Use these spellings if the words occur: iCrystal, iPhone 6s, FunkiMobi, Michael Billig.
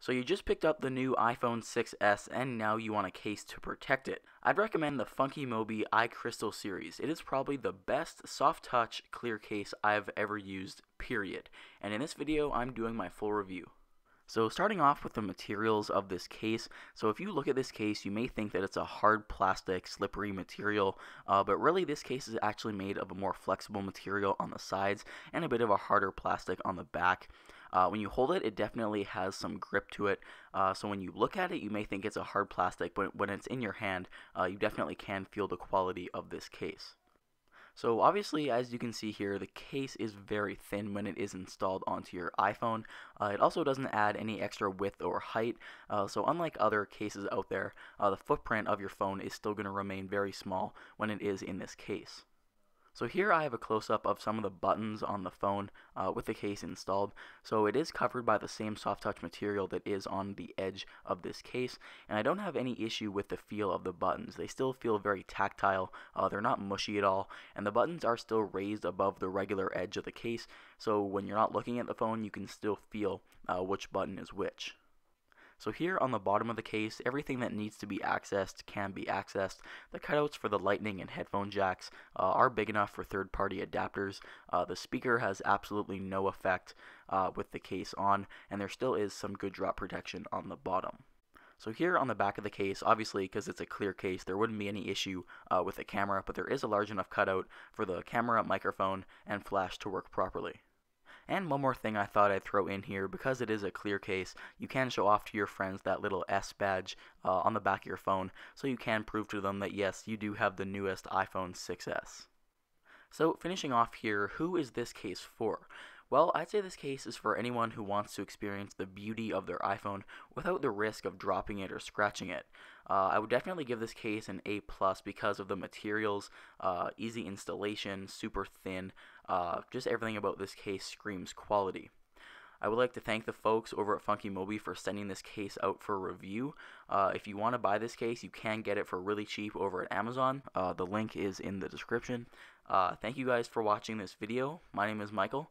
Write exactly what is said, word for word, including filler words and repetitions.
So you just picked up the new iPhone six S and now you want a case to protect it. I'd recommend the FunkiMobi iCrystal series. It is probably the best soft touch clear case I've ever used, period. And in this video, I'm doing my full review. So starting off with the materials of this case, so if you look at this case, you may think that it's a hard plastic, slippery material, uh, but really this case is actually made of a more flexible material on the sides and a bit of a harder plastic on the back. Uh, when you hold it, it definitely has some grip to it, uh, so when you look at it, you may think it's a hard plastic, but when it's in your hand, uh, you definitely can feel the quality of this case. So obviously, as you can see here, the case is very thin when it is installed onto your iPhone. Uh, it also doesn't add any extra width or height, uh, so unlike other cases out there, uh, the footprint of your phone is still going to remain very small when it is in this case. So here I have a close-up of some of the buttons on the phone uh, with the case installed. So it is covered by the same soft touch material that is on the edge of this case, and I don't have any issue with the feel of the buttons. They still feel very tactile, uh, they're not mushy at all, and the buttons are still raised above the regular edge of the case, so when you're not looking at the phone you can still feel uh, which button is which. So here on the bottom of the case, everything that needs to be accessed can be accessed. The cutouts for the lightning and headphone jacks uh, are big enough for third-party adapters. Uh, the speaker has absolutely no effect uh, with the case on, and there still is some good drop protection on the bottom. So here on the back of the case, obviously because it's a clear case, there wouldn't be any issue uh, with the camera, but there is a large enough cutout for the camera, microphone, and flash to work properly. And one more thing I thought I'd throw in here, because it is a clear case, you can show off to your friends that little S badge uh, on the back of your phone, so you can prove to them that yes, you do have the newest iPhone six S. So finishing off here, who is this case for? Well, I'd say this case is for anyone who wants to experience the beauty of their iPhone without the risk of dropping it or scratching it. Uh, I would definitely give this case an A plus because of the materials, uh, easy installation, super thin, uh, just everything about this case screams quality. I would like to thank the folks over at FunkiMobi for sending this case out for review. Uh, if you want to buy this case, you can get it for really cheap over at Amazon. Uh, the link is in the description. Uh, thank you guys for watching this video. My name is Michael,